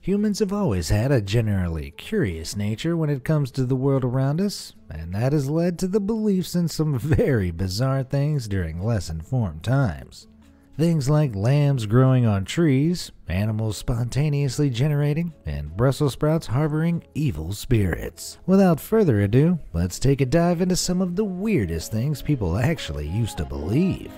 Humans have always had a generally curious nature when it comes to the world around us, and that has led to the beliefs in some very bizarre things during less informed times. Things like lambs growing on trees, animals spontaneously generating, and Brussels sprouts harboring evil spirits. Without further ado, let's take a dive into some of the weirdest things people actually used to believe.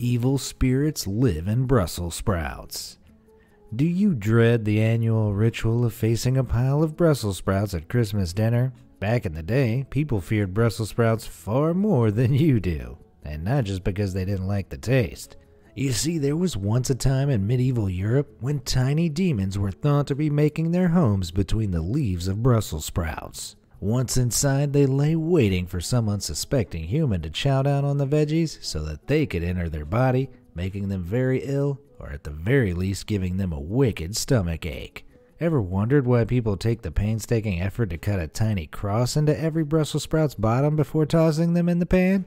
Evil spirits live in Brussels sprouts. Do you dread the annual ritual of facing a pile of Brussels sprouts at Christmas dinner? Back in the day, people feared Brussels sprouts far more than you do, and not just because they didn't like the taste. You see, there was once a time in medieval Europe when tiny demons were thought to be making their homes between the leaves of Brussels sprouts. Once inside, they lay waiting for some unsuspecting human to chow down on the veggies so that they could enter their body, making them very ill, or at the very least giving them a wicked stomach ache. Ever wondered why people take the painstaking effort to cut a tiny cross into every Brussels sprout's bottom before tossing them in the pan?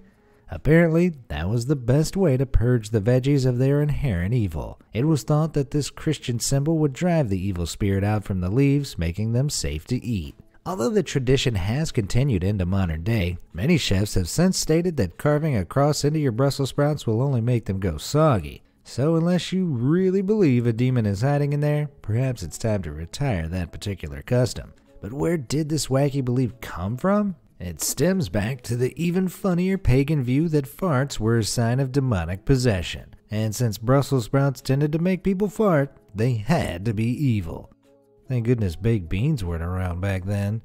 Apparently, that was the best way to purge the veggies of their inherent evil. It was thought that this Christian symbol would drive the evil spirit out from the leaves, making them safe to eat. Although the tradition has continued into modern day, many chefs have since stated that carving a cross into your Brussels sprouts will only make them go soggy. So unless you really believe a demon is hiding in there, perhaps it's time to retire that particular custom. But where did this wacky belief come from? It stems back to the even funnier pagan view that farts were a sign of demonic possession. And since Brussels sprouts tended to make people fart, they had to be evil. Thank goodness baked beans weren't around back then.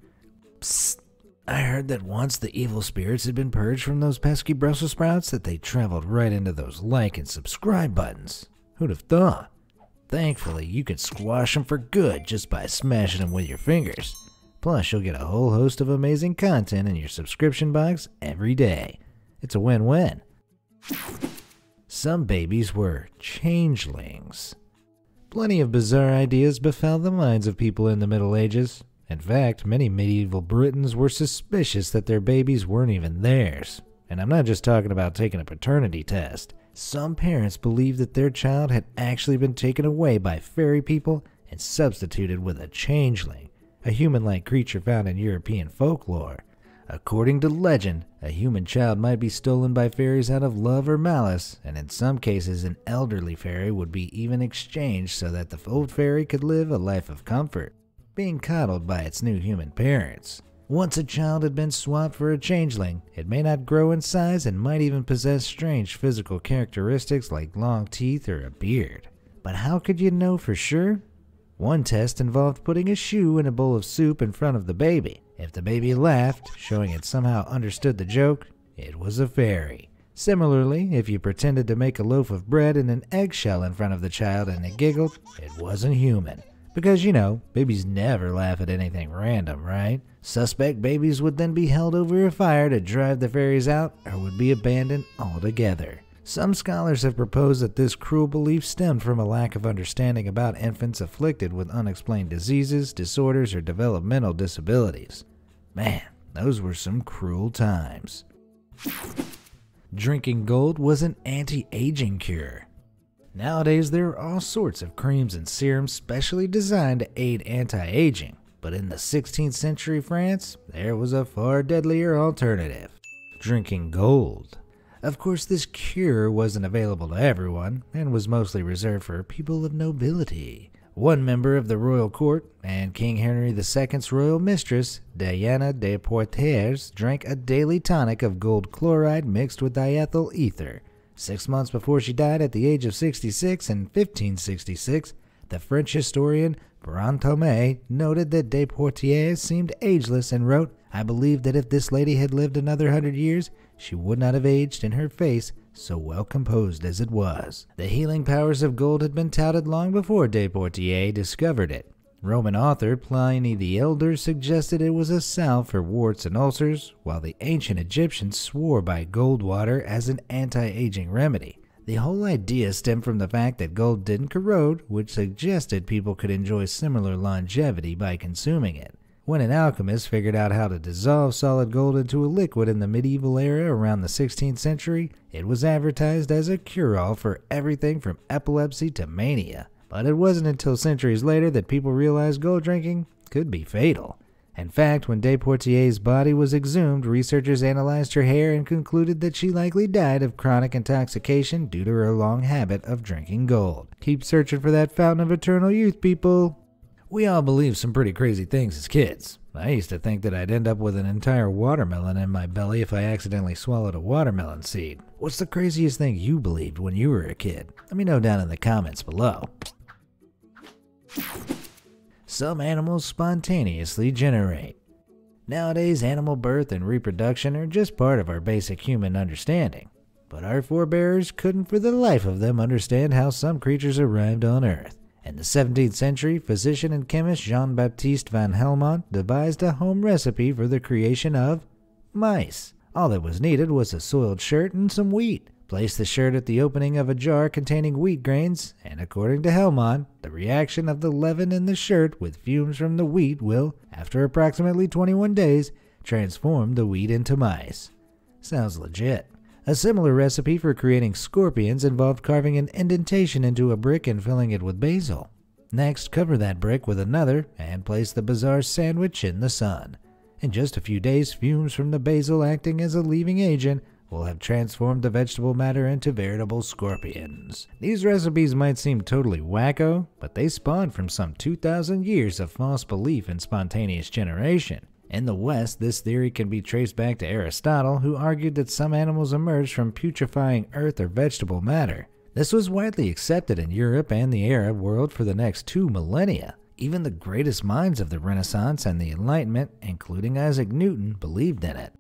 Psst. I heard that once the evil spirits had been purged from those pesky Brussels sprouts that they traveled right into those like and subscribe buttons. Who'd have thought? Thankfully, you can squash them for good just by smashing them with your fingers. Plus, you'll get a whole host of amazing content in your subscription box every day. It's a win-win. Some babies were changelings. Plenty of bizarre ideas befouled the minds of people in the Middle Ages. In fact, many medieval Britons were suspicious that their babies weren't even theirs. And I'm not just talking about taking a paternity test. Some parents believed that their child had actually been taken away by fairy people and substituted with a changeling, a human-like creature found in European folklore. According to legend, a human child might be stolen by fairies out of love or malice, and in some cases an elderly fairy would be even exchanged so that the old fairy could live a life of comfort, being coddled by its new human parents. Once a child had been swapped for a changeling, it may not grow in size and might even possess strange physical characteristics like long teeth or a beard. But how could you know for sure? One test involved putting a shoe in a bowl of soup in front of the baby. If the baby laughed, showing it somehow understood the joke, it was a fairy. Similarly, if you pretended to make a loaf of bread in an eggshell in front of the child and it giggled, it wasn't human. Because, you know, babies never laugh at anything random, right? Suspect babies would then be held over a fire to drive the fairies out or would be abandoned altogether. Some scholars have proposed that this cruel belief stemmed from a lack of understanding about infants afflicted with unexplained diseases, disorders, or developmental disabilities. Man, those were some cruel times. Drinking gold was an anti-aging cure. Nowadays, there are all sorts of creams and serums specially designed to aid anti-aging, but in the 16th century France, there was a far deadlier alternative: drinking gold. Of course, this cure wasn't available to everyone and was mostly reserved for people of nobility. One member of the royal court and King Henry II's royal mistress, Diana de Poitiers, drank a daily tonic of gold chloride mixed with diethyl ether. 6 months before she died at the age of 66 in 1566, the French historian Brantome noted that de Poitiers seemed ageless and wrote, "I believe that if this lady had lived another 100 years, she would not have aged in her face, so well composed as it was." The healing powers of gold had been touted long before de Poitiers discovered it. Roman author Pliny the Elder suggested it was a salve for warts and ulcers, while the ancient Egyptians swore by gold water as an anti-aging remedy. The whole idea stemmed from the fact that gold didn't corrode, which suggested people could enjoy similar longevity by consuming it. When an alchemist figured out how to dissolve solid gold into a liquid in the medieval era around the 16th century, it was advertised as a cure-all for everything from epilepsy to mania. But it wasn't until centuries later that people realized gold drinking could be fatal. In fact, when de Poitiers' body was exhumed, researchers analyzed her hair and concluded that she likely died of chronic intoxication due to her long habit of drinking gold. Keep searching for that fountain of eternal youth, people. We all believed some pretty crazy things as kids. I used to think that I'd end up with an entire watermelon in my belly if I accidentally swallowed a watermelon seed. What's the craziest thing you believed when you were a kid? Let me know down in the comments below. Some animals spontaneously generate. Nowadays, animal birth and reproduction are just part of our basic human understanding, but our forebears couldn't for the life of them understand how some creatures arrived on Earth. In the 17th century, physician and chemist Jean-Baptiste van Helmont devised a home recipe for the creation of mice. All that was needed was a soiled shirt and some wheat. Place the shirt at the opening of a jar containing wheat grains, and according to Helmont, the reaction of the leaven in the shirt with fumes from the wheat will, after approximately 21 days, transform the wheat into mice. Sounds legit. A similar recipe for creating scorpions involved carving an indentation into a brick and filling it with basil. Next, cover that brick with another and place the bizarre sandwich in the sun. In just a few days, fumes from the basil acting as a leavening agent will have transformed the vegetable matter into veritable scorpions. These recipes might seem totally wacko, but they spawned from some 2,000 years of false belief in spontaneous generation. In the West, this theory can be traced back to Aristotle, who argued that some animals emerged from putrefying earth or vegetable matter. This was widely accepted in Europe and the Arab world for the next 2 millennia. Even the greatest minds of the Renaissance and the Enlightenment, including Isaac Newton, believed in it.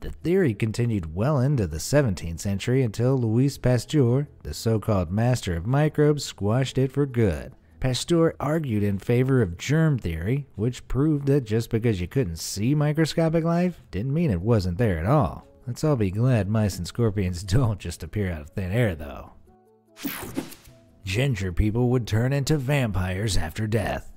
The theory continued well into the 17th century until Louis Pasteur, the so-called master of microbes, squashed it for good. Pasteur argued in favor of germ theory, which proved that just because you couldn't see microscopic life didn't mean it wasn't there at all. Let's all be glad mice and scorpions don't just appear out of thin air, though. Ginger people would turn into vampires after death.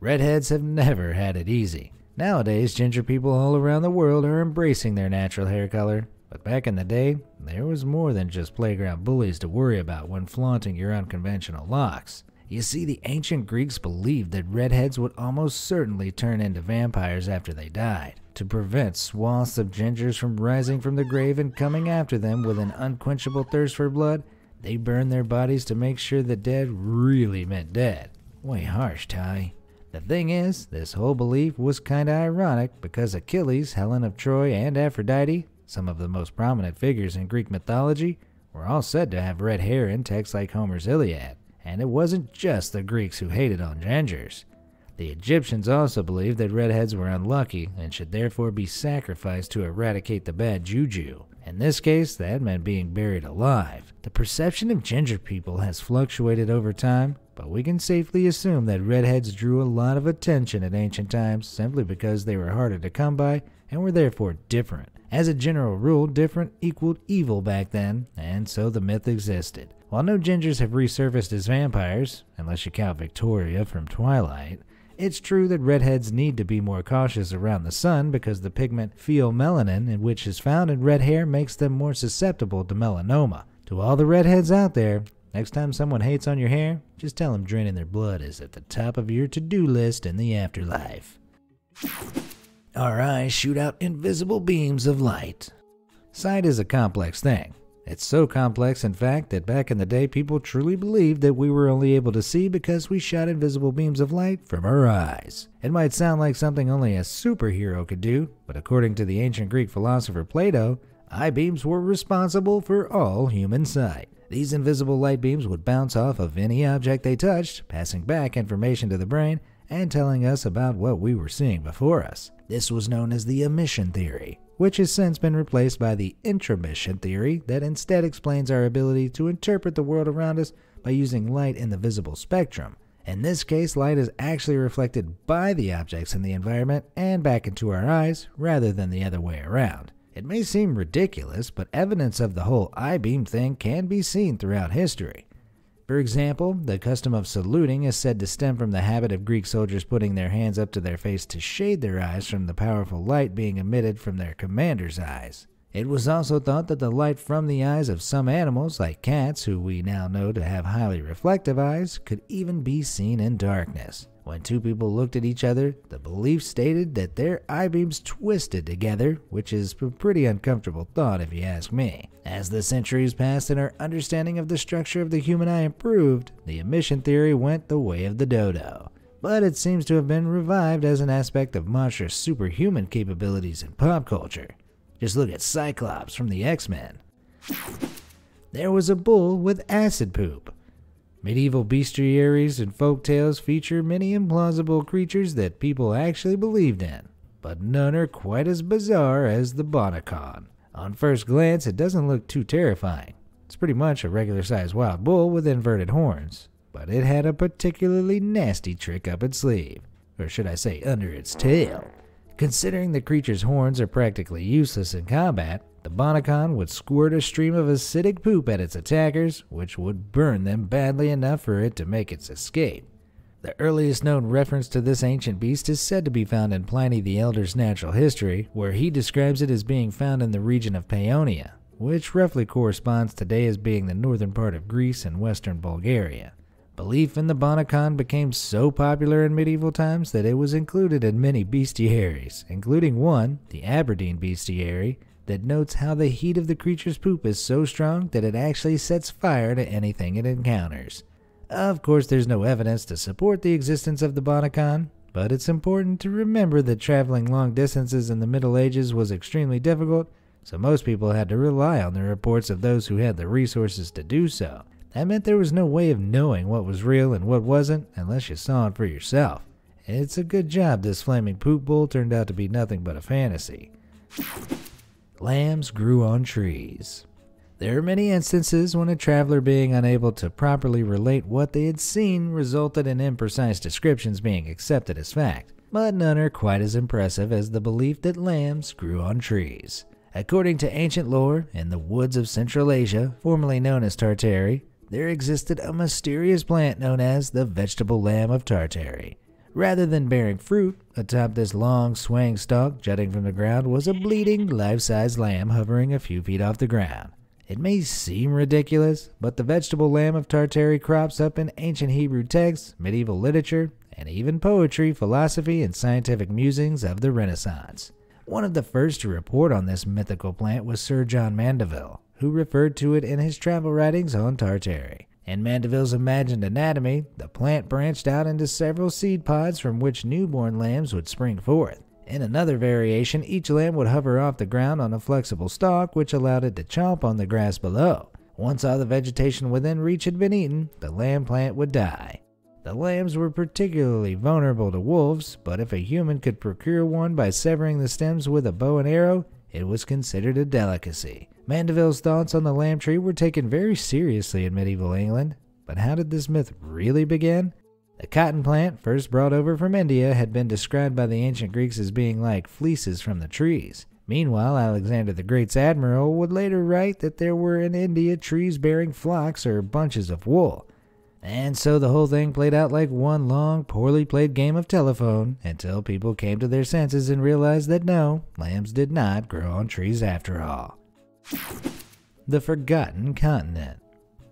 Redheads have never had it easy. Nowadays, ginger people all around the world are embracing their natural hair color, but back in the day, there was more than just playground bullies to worry about when flaunting your unconventional locks. You see, the ancient Greeks believed that redheads would almost certainly turn into vampires after they died. To prevent swaths of gingers from rising from the grave and coming after them with an unquenchable thirst for blood, they burned their bodies to make sure the dead really meant dead. Way harsh, Ty. The thing is, this whole belief was kinda ironic because Achilles, Helen of Troy, and Aphrodite, some of the most prominent figures in Greek mythology, were all said to have red hair in texts like Homer's Iliad. And it wasn't just the Greeks who hated on gingers. The Egyptians also believed that redheads were unlucky and should therefore be sacrificed to eradicate the bad juju. In this case, that meant being buried alive. The perception of ginger people has fluctuated over time, but we can safely assume that redheads drew a lot of attention in ancient times simply because they were harder to come by and were therefore different. As a general rule, different equaled evil back then, and so the myth existed. While no gingers have resurfaced as vampires, unless you count Victoria from Twilight, it's true that redheads need to be more cautious around the sun because the pigment pheomelanin, which is found in red hair, makes them more susceptible to melanoma. To all the redheads out there, next time someone hates on your hair, just tell them draining their blood is at the top of your to-do list in the afterlife. Our eyes shoot out invisible beams of light. Sight is a complex thing. It's so complex, in fact, that back in the day people truly believed that we were only able to see because we shot invisible beams of light from our eyes. It might sound like something only a superhero could do, but according to the ancient Greek philosopher Plato, eye beams were responsible for all human sight. These invisible light beams would bounce off of any object they touched, passing back information to the brain and telling us about what we were seeing before us. This was known as the emission theory, which has since been replaced by the intromission theory that instead explains our ability to interpret the world around us by using light in the visible spectrum. In this case, light is actually reflected by the objects in the environment and back into our eyes rather than the other way around. It may seem ridiculous, but evidence of the whole eye beam thing can be seen throughout history. For example, the custom of saluting is said to stem from the habit of Greek soldiers putting their hands up to their face to shade their eyes from the powerful light being emitted from their commander's eyes. It was also thought that the light from the eyes of some animals, like cats, who we now know to have highly reflective eyes, could even be seen in darkness. When two people looked at each other, the belief stated that their eye beams twisted together, which is a pretty uncomfortable thought if you ask me. As the centuries passed and our understanding of the structure of the human eye improved, the emission theory went the way of the dodo. But it seems to have been revived as an aspect of monstrous superhuman capabilities in pop culture. Just look at Cyclops from the X-Men. There was a bull with acid poop. Medieval bestiaries and folktales feature many implausible creatures that people actually believed in, but none are quite as bizarre as the Bonacon. On first glance, it doesn't look too terrifying. It's pretty much a regular-sized wild bull with inverted horns, but it had a particularly nasty trick up its sleeve, or should I say under its tail. Considering the creature's horns are practically useless in combat, the Bonacon would squirt a stream of acidic poop at its attackers, which would burn them badly enough for it to make its escape. The earliest known reference to this ancient beast is said to be found in Pliny the Elder's Natural History, where he describes it as being found in the region of Paeonia, which roughly corresponds today as being the northern part of Greece and western Bulgaria. Belief in the Bonacon became so popular in medieval times that it was included in many bestiaries, including one, the Aberdeen Bestiary, that notes how the heat of the creature's poop is so strong that it actually sets fire to anything it encounters. Of course, there's no evidence to support the existence of the Bonacon, but it's important to remember that traveling long distances in the Middle Ages was extremely difficult, so most people had to rely on the reports of those who had the resources to do so. That meant there was no way of knowing what was real and what wasn't unless you saw it for yourself. It's a good job this flaming poop bull turned out to be nothing but a fantasy. Lambs grew on trees. There are many instances when a traveler being unable to properly relate what they had seen resulted in imprecise descriptions being accepted as fact, but none are quite as impressive as the belief that lambs grew on trees. According to ancient lore, in the woods of Central Asia, formerly known as Tartary, there existed a mysterious plant known as the Vegetable Lamb of Tartary. Rather than bearing fruit, atop this long, swaying stalk jutting from the ground was a bleeding, life-size lamb hovering a few feet off the ground. It may seem ridiculous, but the Vegetable Lamb of Tartary crops up in ancient Hebrew texts, medieval literature, and even poetry, philosophy, and scientific musings of the Renaissance. One of the first to report on this mythical plant was Sir John Mandeville, who referred to it in his travel writings on Tartary. In Mandeville's imagined anatomy, the plant branched out into several seed pods from which newborn lambs would spring forth. In another variation, each lamb would hover off the ground on a flexible stalk which allowed it to chomp on the grass below. Once all the vegetation within reach had been eaten, the lamb plant would die. The lambs were particularly vulnerable to wolves, but if a human could procure one by severing the stems with a bow and arrow, it was considered a delicacy. Mandeville's thoughts on the lamb tree were taken very seriously in medieval England, but how did this myth really begin? The cotton plant, first brought over from India, had been described by the ancient Greeks as being like fleeces from the trees. Meanwhile, Alexander the Great's admiral would later write that there were in India trees bearing flocks or bunches of wool. And so the whole thing played out like one long, poorly played game of telephone until people came to their senses and realized that no, lambs did not grow on trees after all. The Forgotten Continent.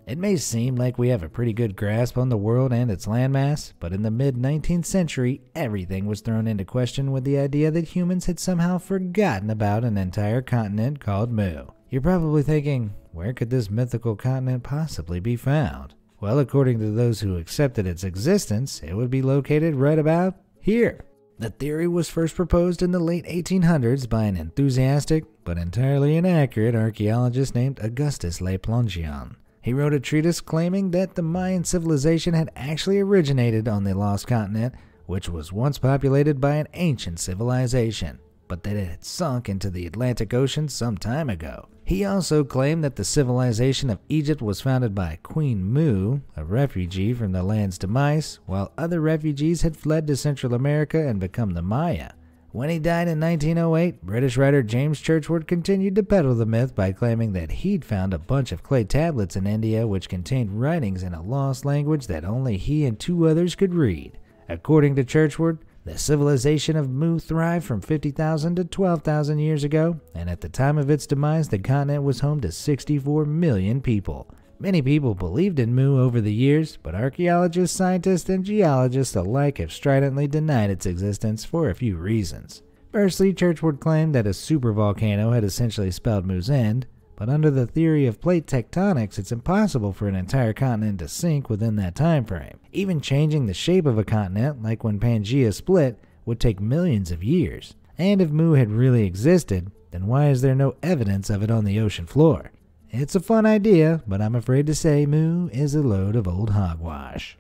It may seem like we have a pretty good grasp on the world and its landmass, but in the mid-19th century, everything was thrown into question with the idea that humans had somehow forgotten about an entire continent called Moo. You're probably thinking, where could this mythical continent possibly be found? Well, according to those who accepted its existence, it would be located right about here. The theory was first proposed in the late 1800s by an enthusiastic but entirely inaccurate archaeologist named Augustus Le Plongeon. He wrote a treatise claiming that the Mayan civilization had actually originated on the lost continent, which was once populated by an ancient civilization, but that it had sunk into the Atlantic Ocean some time ago. He also claimed that the civilization of Egypt was founded by Queen Moo, a refugee from the land's demise, while other refugees had fled to Central America and become the Maya. When he died in 1908, British writer James Churchward continued to peddle the myth by claiming that he'd found a bunch of clay tablets in India which contained writings in a lost language that only he and two others could read. According to Churchward, the civilization of Moo thrived from 50,000 to 12,000 years ago, and at the time of its demise, the continent was home to 64 million people. Many people believed in Moo over the years, but archaeologists, scientists, and geologists alike have stridently denied its existence for a few reasons. Firstly, Churchward claimed that a supervolcano had essentially spelled Moo's end, but under the theory of plate tectonics, it's impossible for an entire continent to sink within that time frame. Even changing the shape of a continent, like when Pangaea split, would take millions of years. And if Moo had really existed, then why is there no evidence of it on the ocean floor? It's a fun idea, but I'm afraid to say Moo is a load of old hogwash.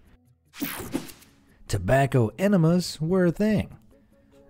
Tobacco enemas were a thing.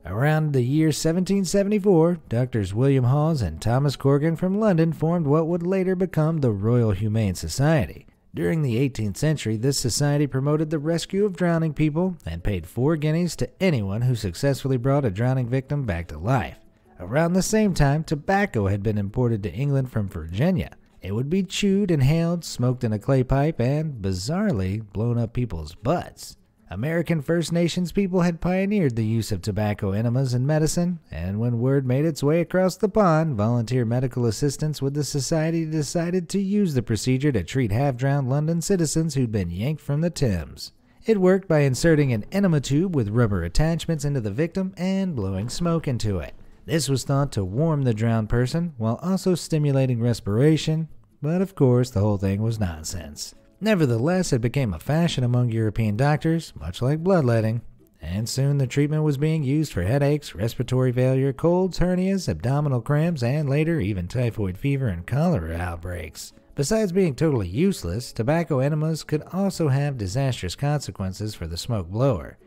Around the year 1774, doctors William Hawes and Thomas Corgan from London formed what would later become the Royal Humane Society. During the 18th century, this society promoted the rescue of drowning people and paid 4 guineas to anyone who successfully brought a drowning victim back to life. Around the same time, tobacco had been imported to England from Virginia. It would be chewed, inhaled, smoked in a clay pipe, and, bizarrely, blown up people's butts. American First Nations people had pioneered the use of tobacco enemas in medicine, and when word made its way across the pond, volunteer medical assistants with the society decided to use the procedure to treat half-drowned London citizens who'd been yanked from the Thames. It worked by inserting an enema tube with rubber attachments into the victim and blowing smoke into it. This was thought to warm the drowned person while also stimulating respiration, but of course the whole thing was nonsense. Nevertheless, it became a fashion among European doctors, much like bloodletting, and soon the treatment was being used for headaches, respiratory failure, colds, hernias, abdominal cramps, and later even typhoid fever and cholera outbreaks. Besides being totally useless, tobacco enemas could also have disastrous consequences for the smoke blower.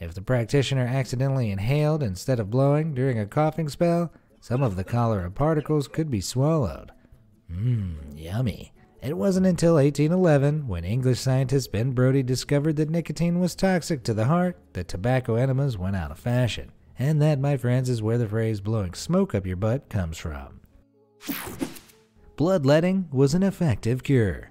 If the practitioner accidentally inhaled instead of blowing during a coughing spell, some of the cholera particles could be swallowed. Yummy. It wasn't until 1811, when English scientist Ben Brodie discovered that nicotine was toxic to the heart, that tobacco enemas went out of fashion. And that, my friends, is where the phrase blowing smoke up your butt comes from. Bloodletting was an effective cure.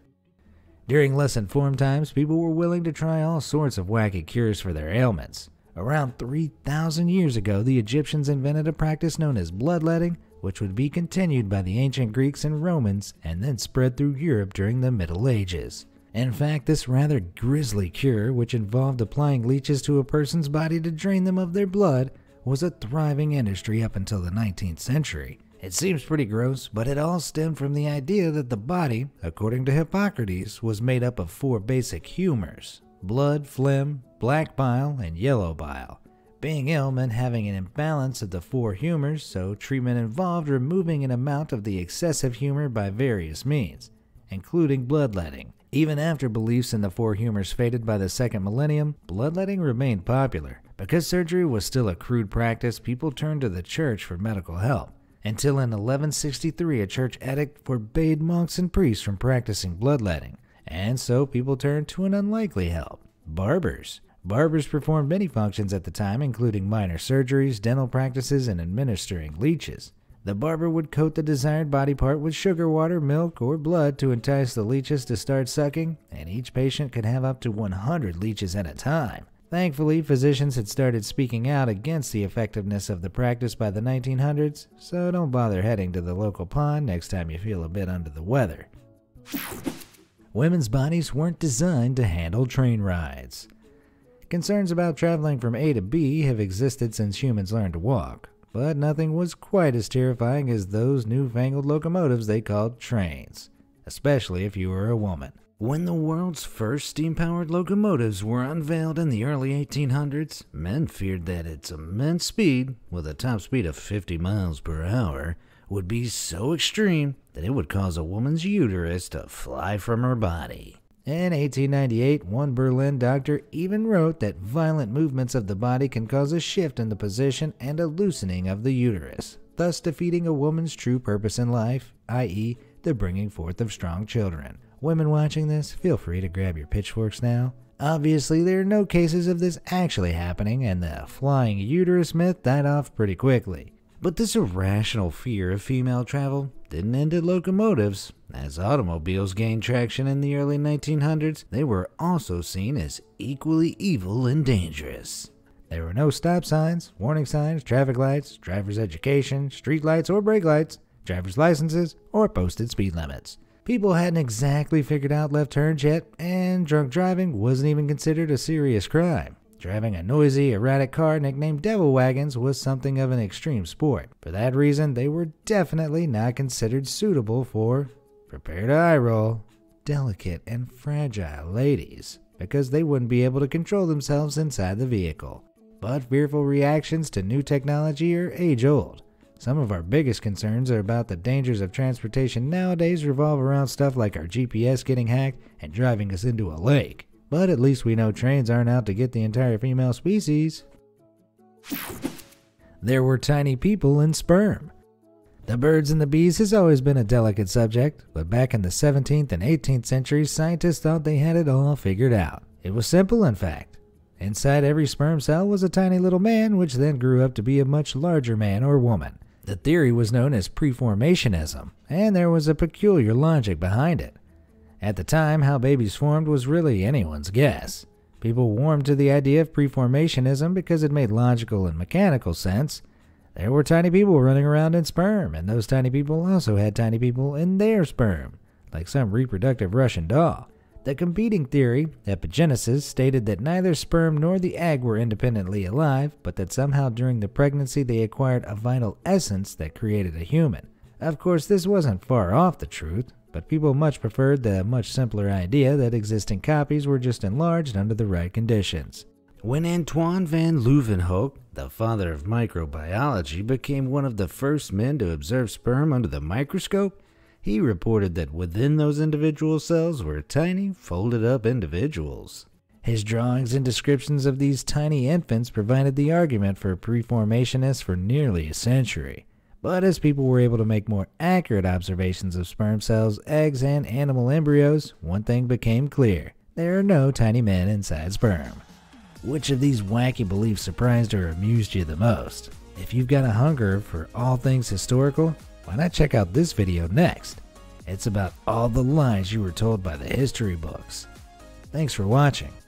During less informed times, people were willing to try all sorts of wacky cures for their ailments. Around 3,000 years ago, the Egyptians invented a practice known as bloodletting, which would be continued by the ancient Greeks and Romans and then spread through Europe during the Middle Ages. In fact, this rather grisly cure, which involved applying leeches to a person's body to drain them of their blood, was a thriving industry up until the 19th century. It seems pretty gross, but it all stemmed from the idea that the body, according to Hippocrates, was made up of 4 basic humors: blood, phlegm, black bile, and yellow bile. Being ill meant having an imbalance of the 4 humors, so treatment involved removing an amount of the excessive humor by various means, including bloodletting. Even after beliefs in the 4 humors faded by the 2nd millennium, bloodletting remained popular. Because surgery was still a crude practice, people turned to the church for medical help, until in 1163 a church edict forbade monks and priests from practicing bloodletting, and so people turned to an unlikely help: barbers. Barbers performed many functions at the time, including minor surgeries, dental practices, and administering leeches. The barber would coat the desired body part with sugar water, milk, or blood to entice the leeches to start sucking, and each patient could have up to 100 leeches at a time. Thankfully, physicians had started speaking out against the effectiveness of the practice by the 1900s, so don't bother heading to the local pond next time you feel a bit under the weather. Women's bodies weren't designed to handle train rides. Concerns about traveling from A to B have existed since humans learned to walk, but nothing was quite as terrifying as those newfangled locomotives they called trains, especially if you were a woman. When the world's first steam-powered locomotives were unveiled in the early 1800s, men feared that its immense speed, with a top speed of 50 miles per hour, would be so extreme that it would cause a woman's uterus to fly from her body. In 1898, one Berlin doctor even wrote that violent movements of the body can cause a shift in the position and a loosening of the uterus, thus defeating a woman's true purpose in life, i.e., the bringing forth of strong children. Women watching this, feel free to grab your pitchforks now. Obviously, there are no cases of this actually happening, and the flying uterus myth died off pretty quickly. But this irrational fear of female travel didn't end at locomotives. As automobiles gained traction in the early 1900s, they were also seen as equally evil and dangerous. There were no stop signs, warning signs, traffic lights, driver's education, street lights or brake lights, driver's licenses, or posted speed limits. People hadn't exactly figured out left turns yet, and drunk driving wasn't even considered a serious crime. Driving a noisy, erratic car nicknamed Devil Wagons was something of an extreme sport. For that reason, they were definitely not considered suitable for, prepare to eye roll, delicate and fragile ladies, because they wouldn't be able to control themselves inside the vehicle. But fearful reactions to new technology are age-old. Some of our biggest concerns are about the dangers of transportation nowadays revolve around stuff like our GPS getting hacked and driving us into a lake. But at least we know trains aren't out to get the entire female species. There were tiny people in sperm. The birds and the bees has always been a delicate subject, but back in the 17th and 18th centuries, scientists thought they had it all figured out. It was simple, in fact. Inside every sperm cell was a tiny little man, which then grew up to be a much larger man or woman. The theory was known as preformationism, and there was a peculiar logic behind it. At the time, how babies formed was really anyone's guess. People warmed to the idea of preformationism because it made logical and mechanical sense. There were tiny people running around in sperm, and those tiny people also had tiny people in their sperm, like some reproductive Russian doll. The competing theory, epigenesis, stated that neither sperm nor the egg were independently alive, but that somehow during the pregnancy they acquired a vital essence that created a human. Of course, this wasn't far off the truth, but people much preferred the much simpler idea that existing copies were just enlarged under the right conditions. When Antoine van Leeuwenhoek, the father of microbiology, became one of the first men to observe sperm under the microscope, he reported that within those individual cells were tiny, folded-up individuals. His drawings and descriptions of these tiny infants provided the argument for preformationists for nearly a century. But as people were able to make more accurate observations of sperm cells, eggs, and animal embryos, one thing became clear. There are no tiny men inside sperm. Which of these wacky beliefs surprised or amused you the most? If you've got a hunger for all things historical, why not check out this video next? It's about all the lies you were told by the history books. Thanks for watching.